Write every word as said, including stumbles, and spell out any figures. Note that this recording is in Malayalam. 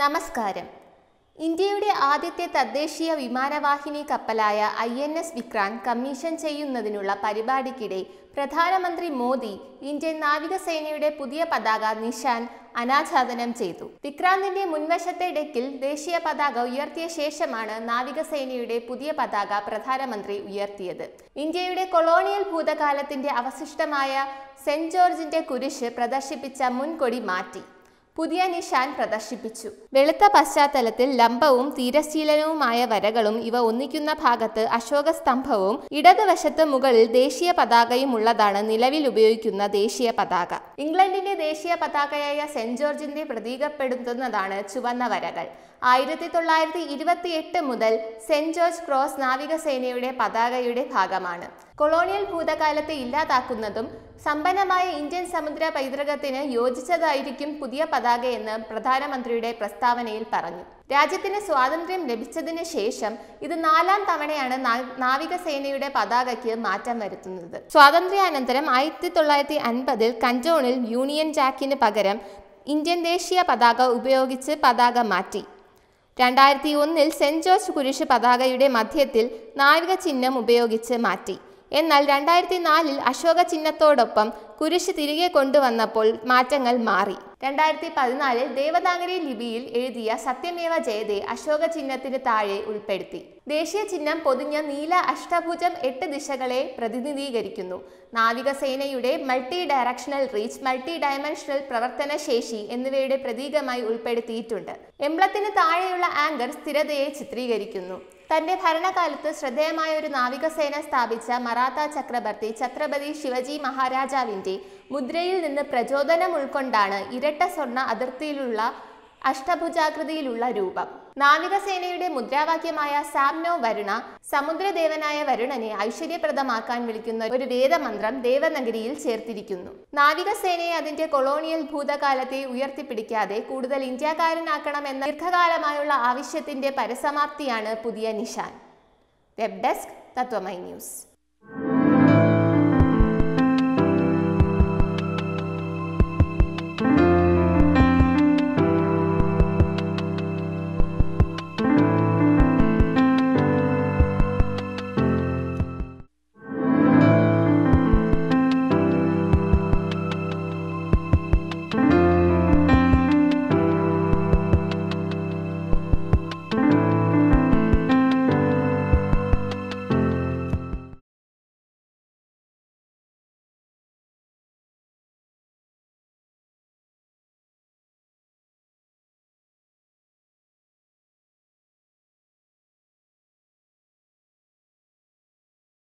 നമസ്കാരം. ഇന്ത്യയുടെ ആദ്യത്തെ തദ്ദേശീയ വിമാനവാഹിനി കപ്പലായ I N S Vikrant commission ചെയ്യുന്നതിനുള്ള പരിപാടിക്കിടെ പ്രധാനമന്ത്രി മോദി ഇന്ത്യൻ നാവികസേനയുടെ പുതിയ പതാക നിശാൻ അനാച്ഛാദനം ചെയ്തു. വിക്രാന്തിന്റെ മുൻവശത്തെ ഡെക്കിൽ ദേശീയ പതാക ഉയർത്തിയ ശേഷമാണ് നാവികസേനയുടെ പുതിയ പതാക പ്രധാനമന്ത്രി ഉയർത്തിയത്. ഇന്ത്യയുടെ കൊളോണിയൽ ഭൂതകാലത്തിന്റെ അവശിഷ്ടമായ സെന്റ് ജോർജിന്റെ കുരിശ് പ്രദർശിപ്പിച്ച മുൻകൊടി മാറ്റി പുതിയ നിശാൻ പ്രദർശിപ്പിച്ചു. വെളുത്ത പശ്ചാത്തലത്തിൽ ലംബവും തീരശീലനവുമായ വരകളും ഇവ ഒന്നിക്കുന്ന ഭാഗത്ത് അശോക സ്തംഭവും ഇടതുവശത്ത് മുകളിൽ ദേശീയ പതാകയും ഉള്ളതാണ് നിലവിൽ ഉപയോഗിക്കുന്ന ദേശീയ പതാക. ഇംഗ്ലണ്ടിന്റെ ദേശീയ പതാകയായ സെന്റ് ജോർജിന്റെ പ്രതീകപ്പെടുത്തുന്നതാണ് ചുവന്ന വരകൾ. ആയിരത്തി തൊള്ളായിരത്തി ഇരുപത്തി എട്ട് മുതൽ സെന്റ് ജോർജ് ക്രോസ് നാവികസേനയുടെ പതാകയുടെ ഭാഗമാണ്. കൊളോണിയൽ ഭൂതകാലത്തെ ഇല്ലാതാക്കുന്നതും സമ്പന്നമായ ഇന്ത്യൻ സമുദ്ര പൈതൃകത്തിന് യോജിച്ചതായിരിക്കും പുതിയ പതാകയെന്ന് പ്രധാനമന്ത്രിയുടെ പ്രസ്താവനയിൽ പറഞ്ഞു. രാജ്യത്തിന് സ്വാതന്ത്ര്യം ലഭിച്ചതിന് ശേഷം ഇത് നാലാം തവണയാണ് നാവികസേനയുടെ പതാകയ്ക്ക് മാറ്റം വരുത്തുന്നത്. സ്വാതന്ത്ര്യാനന്തരം ആയിരത്തി തൊള്ളായിരത്തി അൻപതിൽ കഞ്ചോണിൽ യൂണിയൻ ജാക്കിന് പകരം ഇന്ത്യൻ ദേശീയ പതാക ഉപയോഗിച്ച് പതാക മാറ്റി. രണ്ടായിരത്തി ഒന്നിൽ സെന്റ് ജോർജ് കുരിശ് പതാകയുടെ മധ്യത്തിൽ നാവിക ചിഹ്നം ഉപയോഗിച്ച് മാറ്റി. എന്നാൽ രണ്ടായിരത്തി നാലിൽ അശോക ചിഹ്നത്തോടൊപ്പം കുരിശ് തിരികെ കൊണ്ടുവന്നപ്പോൾ മാറ്റങ്ങൾ മാറി. രണ്ടായിരത്തി പതിനാലിൽ ദേവനാഗരി ലിപിയിൽ എഴുതിയ സത്യമേവ ജയതേ അശോക ചിഹ്നത്തിന് താഴെ ഉൾപ്പെടുത്തി. ദേശീയ ചിഹ്നം പൊതിഞ്ഞ നീല അഷ്ടഭുജം എട്ട് ദിശകളെ പ്രതിനിധീകരിക്കുന്നു. നാവികസേനയുടെ multi directional reach, multi dimensional പ്രവർത്തനശേഷി എന്നിവയുടെ പ്രതീകമായി ഉൾപ്പെടുത്തിയിട്ടുണ്ട്. എംബ്ലത്തിന് താഴെയുള്ള ആങ്കർ സ്ഥിരതയെ ചിത്രീകരിക്കുന്നു. തന്റെ ഭരണകാലത്ത് ശ്രദ്ധേയമായ ഒരു നാവികസേന സ്ഥാപിച്ച മറാത്ത ചക്രവർത്തി ഛത്രപതി ശിവജി മഹാരാജാവിൻ്റെ മുദ്രയിൽ നിന്ന് പ്രചോദനം ഉൾക്കൊണ്ടാണ് ഇരട്ട സ്വർണ്ണ അതിർത്തിയിലുള്ള അഷ്ടഭുജാകൃതിയിലുള്ള രൂപം. നാവികസേനയുടെ മുദ്രാവാക്യമായ സാംനോ വരുണ, സമുദ്രദേവനായ വരുണനെ ഐശ്വര്യപ്രദമാക്കാൻ വിളിക്കുന്ന ഒരു വേദമന്ത്രം ദേവനഗരിയിൽ ചേർത്തിരിക്കുന്നു. നാവികസേനയെ അതിന്റെ കൊളോണിയൽ ഭൂതകാലത്തെ ഉയർത്തിപ്പിടിക്കാതെ കൂടുതൽ ഇന്ത്യക്കാരനാക്കണമെന്ന ദീർഘകാലമായുള്ള ആവശ്യത്തിന്റെ പരിസമാപ്തിയാണ് പുതിയ നിശാൻ. Web desk Tatwamayi news.